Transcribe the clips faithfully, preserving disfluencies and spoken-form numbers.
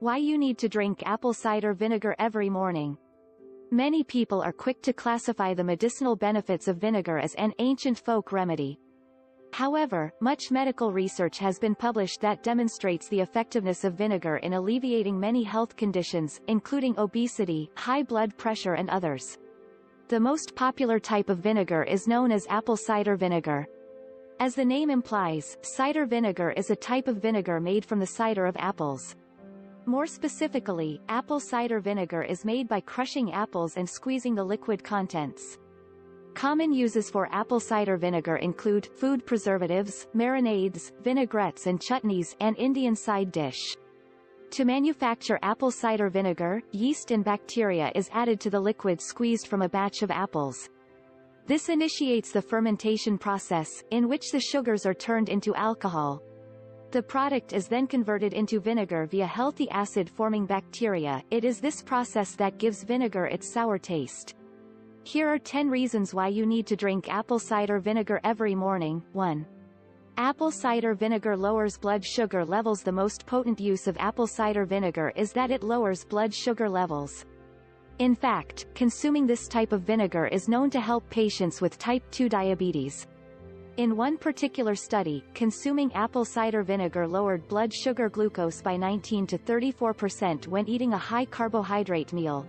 Why you need to drink apple cider vinegar every morning. Many people are quick to classify the medicinal benefits of vinegar as an ancient folk remedy. However, much medical research has been published that demonstrates the effectiveness of vinegar in alleviating many health conditions, including obesity, high blood pressure and others. The most popular type of vinegar is known as apple cider vinegar. As the name implies, cider vinegar is a type of vinegar made from the cider of apples. More specifically, apple cider vinegar is made by crushing apples and squeezing the liquid contents. Common uses for apple cider vinegar include food preservatives, marinades, vinaigrettes and chutneys, an Indian side dish. To manufacture apple cider vinegar, yeast and bacteria is added to the liquid squeezed from a batch of apples. This initiates the fermentation process, in which the sugars are turned into alcohol. The product is then converted into vinegar via healthy acid-forming bacteria. It is this process that gives vinegar its sour taste. Here are ten reasons why you need to drink apple cider vinegar every morning. one. Apple cider vinegar lowers blood sugar levels. The most potent use of apple cider vinegar is that it lowers blood sugar levels. In fact, consuming this type of vinegar is known to help patients with type two diabetes. In one particular study, consuming apple cider vinegar lowered blood sugar glucose by nineteen to thirty-four percent when eating a high-carbohydrate meal.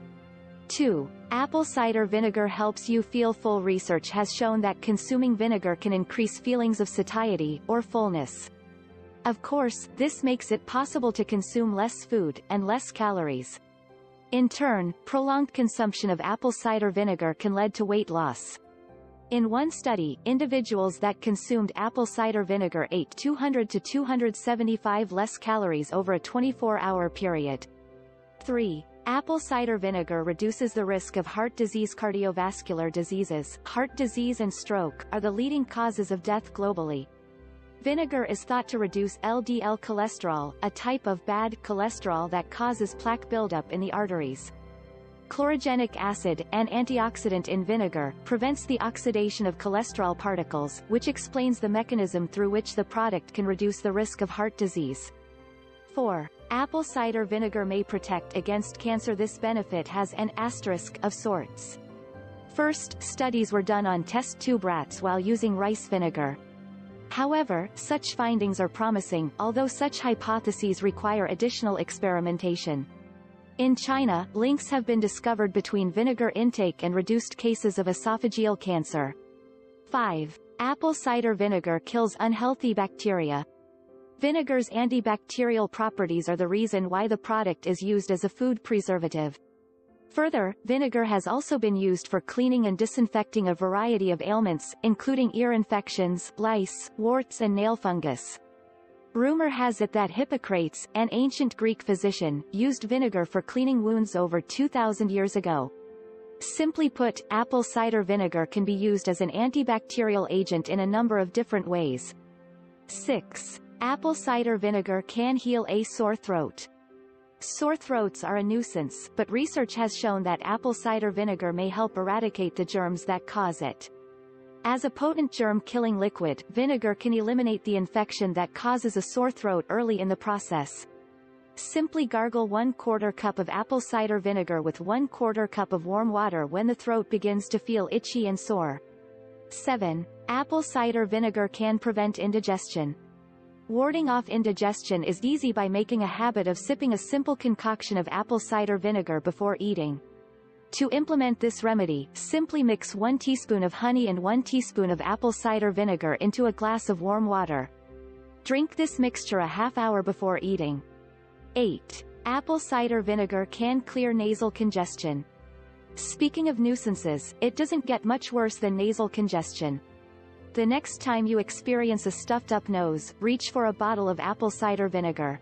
two. Apple cider vinegar helps you feel full. Research has shown that consuming vinegar can increase feelings of satiety, or fullness. Of course, this makes it possible to consume less food, and less calories. In turn, prolonged consumption of apple cider vinegar can lead to weight loss. In one study, individuals that consumed apple cider vinegar ate two hundred to two hundred seventy-five less calories over a twenty-four hour period. three. Apple cider vinegar reduces the risk of heart disease. Cardiovascular diseases, heart disease and stroke, are the leading causes of death globally. Vinegar is thought to reduce L D L cholesterol, a type of bad cholesterol that causes plaque buildup in the arteries. Chlorogenic acid, an antioxidant in vinegar, prevents the oxidation of cholesterol particles, which explains the mechanism through which the product can reduce the risk of heart disease. four. Apple cider vinegar may protect against cancer. This benefit has an asterisk of sorts. First, studies were done on test tube rats while using rice vinegar. However, such findings are promising, although such hypotheses require additional experimentation. In China, links have been discovered between vinegar intake and reduced cases of esophageal cancer. five. Apple cider vinegar kills unhealthy bacteria. Vinegar's antibacterial properties are the reason why the product is used as a food preservative. Further, vinegar has also been used for cleaning and disinfecting a variety of ailments, including ear infections, lice, warts and nail fungus. Rumor has it that Hippocrates, an ancient Greek physician, used vinegar for cleaning wounds over two thousand years ago. Simply put, apple cider vinegar can be used as an antibacterial agent in a number of different ways. six. Apple cider vinegar can heal a sore throat. Sore throats are a nuisance, but research has shown that apple cider vinegar may help eradicate the germs that cause it. As a potent germ-killing liquid, vinegar can eliminate the infection that causes a sore throat early in the process. Simply gargle one quarter cup of apple cider vinegar with one quarter cup of warm water when the throat begins to feel itchy and sore. seven. Apple cider vinegar can prevent indigestion. Warding off indigestion is easy by making a habit of sipping a simple concoction of apple cider vinegar before eating. To implement this remedy, simply mix one teaspoon of honey and one teaspoon of apple cider vinegar into a glass of warm water. Drink this mixture a half hour before eating. eight. Apple cider vinegar can clear nasal congestion. Speaking of nuisances, it doesn't get much worse than nasal congestion. The next time you experience a stuffed-up nose, reach for a bottle of apple cider vinegar.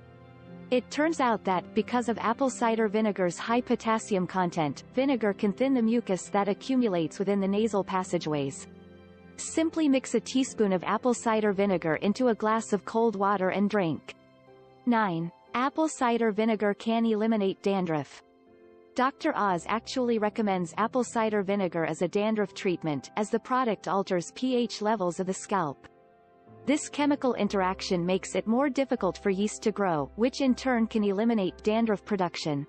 It turns out that, because of apple cider vinegar's high potassium content, vinegar can thin the mucus that accumulates within the nasal passageways. Simply mix a teaspoon of apple cider vinegar into a glass of cold water and drink. nine. Apple cider vinegar can eliminate dandruff. Doctor Oz actually recommends apple cider vinegar as a dandruff treatment, as the product alters pH levels of the scalp. This chemical interaction makes it more difficult for yeast to grow, which in turn can eliminate dandruff production.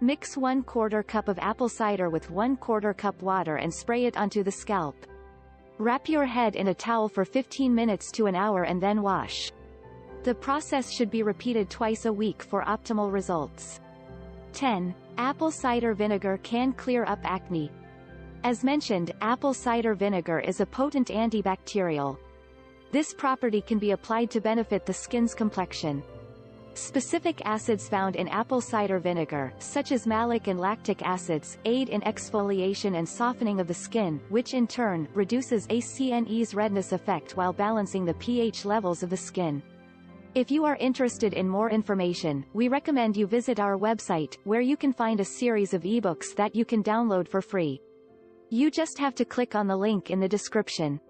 Mix one quarter cup of apple cider with one quarter cup water and spray it onto the scalp. Wrap your head in a towel for fifteen minutes to an hour and then wash. The process should be repeated twice a week for optimal results. ten. Apple cider vinegar can clear up acne. As mentioned, apple cider vinegar is a potent antibacterial. This property can be applied to benefit the skin's complexion. Specific acids found in apple cider vinegar, such as malic and lactic acids, aid in exfoliation and softening of the skin, which in turn reduces acne's redness effect while balancing the pH levels of the skin. If you are interested in more information, we recommend you visit our website, where you can find a series of ebooks that you can download for free. You just have to click on the link in the description.